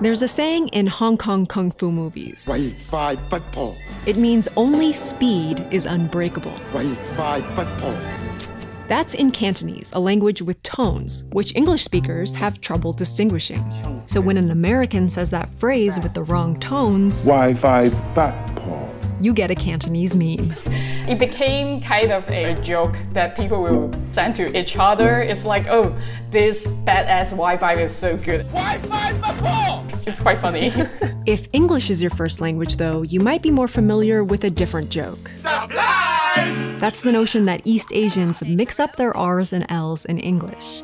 There's a saying in Hong Kong kung fu movies. It means only speed is unbreakable. That's in Cantonese, a language with tones, which English speakers have trouble distinguishing. So when an American says that phrase with the wrong tones, you get a Cantonese meme. It became kind of a joke that people will send to each other. It's like, oh, this badass Wi-Fi is so good. Wi-Fi bubble! It's quite funny. If English is your first language, though, you might be more familiar with a different joke. Supplies! That's the notion that East Asians mix up their R's and L's in English.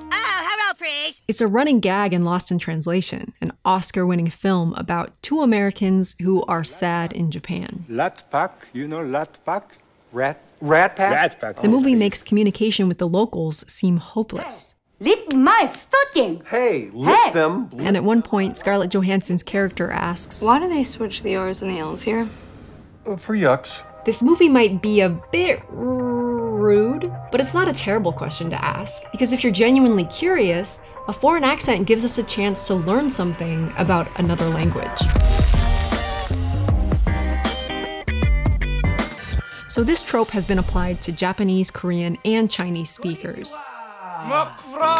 It's a running gag in Lost in Translation, an Oscar-winning film about two Americans who are sad in Japan. Rat pack, you know rat pack? Rat pack? Rat pack. The movie makes communication with the locals seem hopeless. Lick my stocking! Hey, lick them! And at one point, Scarlett Johansson's character asks, why do they switch the R's and the L's here? For yucks. This movie might be a bit rude, but it's not a terrible question to ask, because if you're genuinely curious, a foreign accent gives us a chance to learn something about another language. So this trope has been applied to Japanese, Korean, and Chinese speakers. But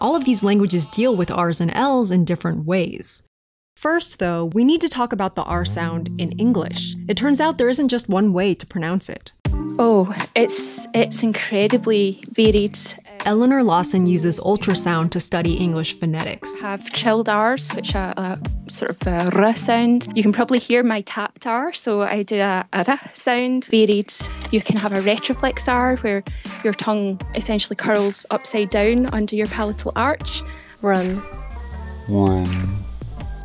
all of these languages deal with R's and L's in different ways. First, though, we need to talk about the R sound in English. It turns out there isn't just one way to pronounce it. Oh, it's incredibly varied. Eleanor Lawson uses ultrasound to study English phonetics. I have chilled R's, which are sort of a R sound. You can probably hear my tapped R, so I do a R sound. Varied. You can have a retroflex R, where your tongue essentially curls upside down under your palatal arch. Run. One.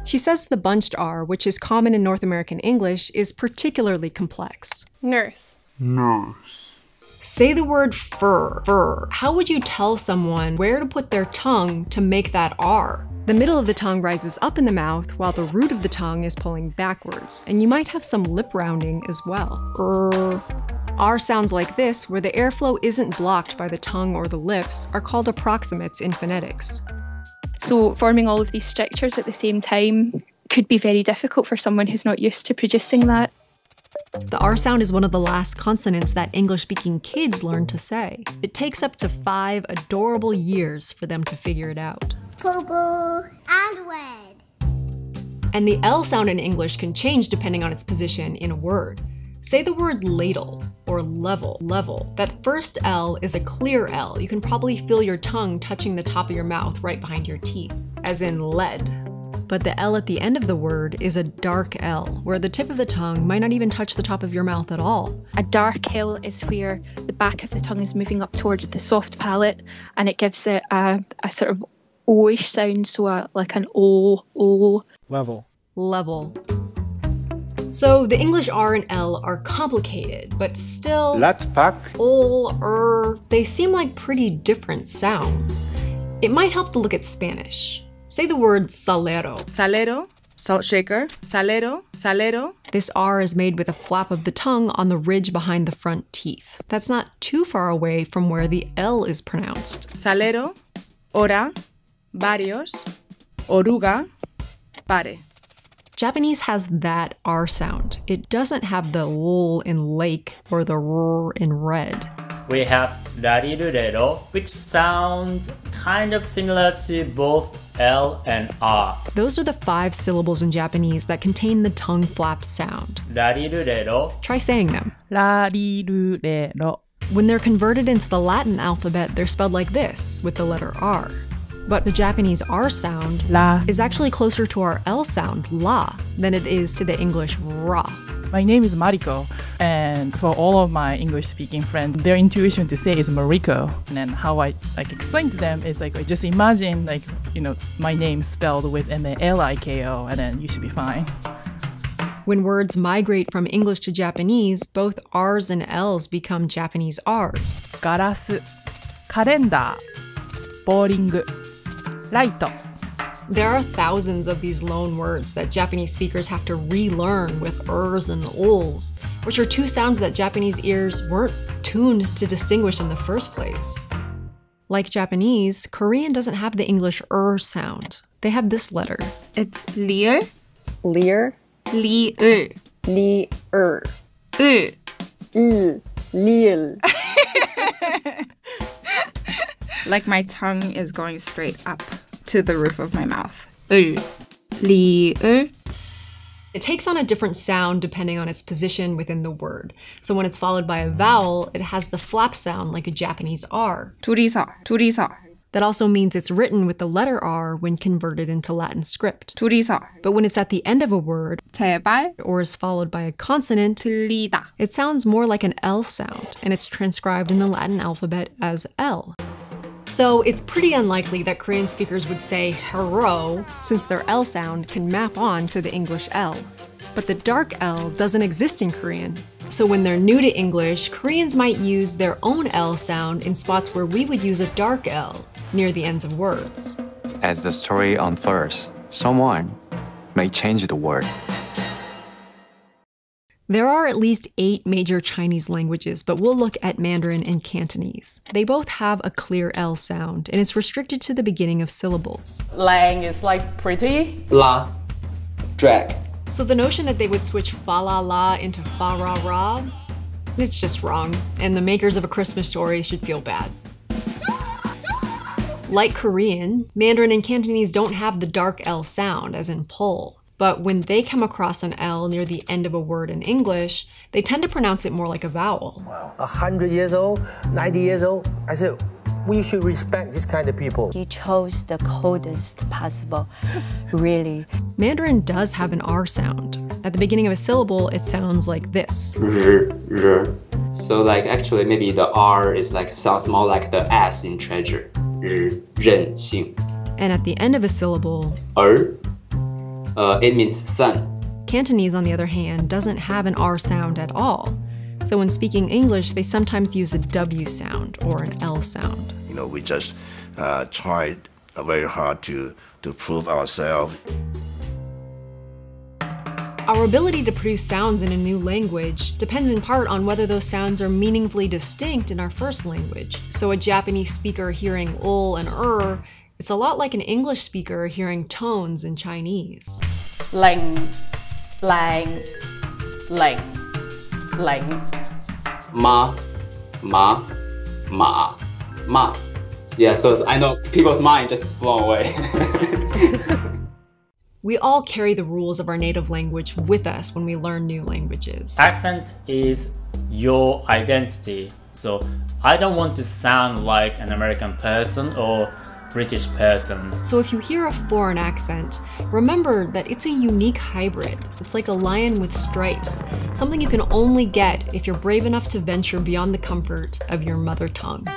She says the bunched R, which is common in North American English, is particularly complex. Nurse. Nurse. Say the word fur. Fur. How would you tell someone where to put their tongue to make that R? The middle of the tongue rises up in the mouth, while the root of the tongue is pulling backwards, and you might have some lip rounding as well. Fur. R sounds like this, where the airflow isn't blocked by the tongue or the lips, are called approximates in phonetics. So forming all of these strictures at the same time could be very difficult for someone who's not used to producing that. The R sound is one of the last consonants that English-speaking kids learn to say. It takes up to 5 adorable years for them to figure it out. Poo-poo and wed. And the L sound in English can change depending on its position in a word. Say the word ladle or level, level. That first L is a clear L. You can probably feel your tongue touching the top of your mouth right behind your teeth, as in lead. But the L at the end of the word is a dark L, where the tip of the tongue might not even touch the top of your mouth at all. A dark L is where the back of the tongue is moving up towards the soft palate, and it gives it a sort of O-ish sound, so like an O, O. Level. Level. So the English R and L are complicated, but still they seem like pretty different sounds. It might help to look at Spanish. Say the word salero. Salero, salt shaker. Salero, salero. This R is made with a flap of the tongue on the ridge behind the front teeth. That's not too far away from where the L is pronounced. Salero, hora, varios, oruga, pare. Japanese has that R sound. It doesn't have the l in lake or the r in red. We have rarirurero, which sounds kind of similar to both L and R. Those are the 5 syllables in Japanese that contain the tongue flap sound. Rarirurero. Try saying them. Rarirurero. When they're converted into the Latin alphabet, they're spelled like this, with the letter R. But the Japanese R sound, la, is actually closer to our L sound, la, than it is to the English ra. My name is Mariko, and for all of my English-speaking friends, their intuition to say is Mariko. And then how I explain to them is like, I just imagine my name spelled with M-A-L-I-K-O, and then you should be fine. When words migrate from English to Japanese, both R's and L's become Japanese R's. Garasu, calendar, boring. Laito. There are thousands of these loan words that Japanese speakers have to relearn with R's and L's, which are two sounds that Japanese ears weren't tuned to distinguish in the first place. Like Japanese, Korean doesn't have the English sound. They have this letter. It's Leer. Leer. Leer. Leer. Leer. Like my tongue is going straight up to the roof of my mouth. Leer. It takes on a different sound depending on its position within the word. So when it's followed by a vowel, it has the flap sound like a Japanese R. 둘이서, 둘이서. That also means it's written with the letter R when converted into Latin script. 둘이서. But when it's at the end of a word, 제발, or is followed by a consonant, 들리다, it sounds more like an L sound, and it's transcribed in the Latin alphabet as L. So it's pretty unlikely that Korean speakers would say hero, since their L sound can map on to the English L. But the dark L doesn't exist in Korean. So when they're new to English, Koreans might use their own L sound in spots where we would use a dark L, near the ends of words. As the story unfolds, someone may change the word. There are at least 8 major Chinese languages, but we'll look at Mandarin and Cantonese. They both have a clear L sound, and it's restricted to the beginning of syllables. Lang is like pretty. La. Drag. So the notion that they would switch fa la la into fa ra ra, it's just wrong, and the makers of A Christmas Story should feel bad. Like Korean, Mandarin and Cantonese don't have the dark L sound, as in pole. But when they come across an L near the end of a word in English, they tend to pronounce it more like a vowel. Wow, 100 years old, 90 years old, I said, we should respect this kind of people. He chose the coldest possible, really. Mandarin does have an R sound. At the beginning of a syllable, it sounds like this. So like actually maybe the R is like sounds more like the S in treasure. And at the end of a syllable, it means sun. Cantonese, on the other hand, doesn't have an R sound at all. So when speaking English, they sometimes use a W sound or an L sound. You know, we just tried very hard to prove ourselves. Our ability to produce sounds in a new language depends in part on whether those sounds are meaningfully distinct in our first language. So a Japanese speaker hearing ul and it's a lot like an English speaker hearing tones in Chinese. Lang, lang, lang, lang. Ma, ma, ma, ma. Yeah, so I know people's mind just blown away. We all carry the rules of our native language with us when we learn new languages. Accent is your identity. So I don't want to sound like an American person or British person. So if you hear a foreign accent, remember that it's a unique hybrid. It's like a lion with stripes, something you can only get if you're brave enough to venture beyond the comfort of your mother tongue.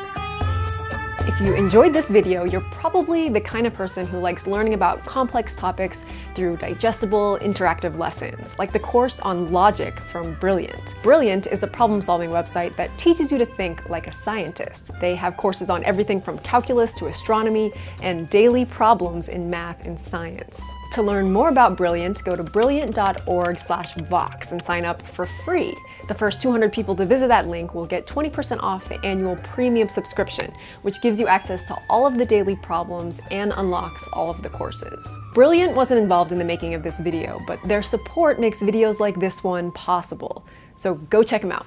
If you enjoyed this video, you're probably the kind of person who likes learning about complex topics through digestible, interactive lessons, like the course on logic from Brilliant. Brilliant is a problem-solving website that teaches you to think like a scientist. They have courses on everything from calculus to astronomy and daily problems in math and science. To learn more about Brilliant, go to brilliant.org/vox and sign up for free. The first 200 people to visit that link will get 20% off the annual premium subscription, which gives you access to all of the daily problems and unlocks all of the courses. Brilliant wasn't involved in the making of this video, but their support makes videos like this one possible. So go check them out.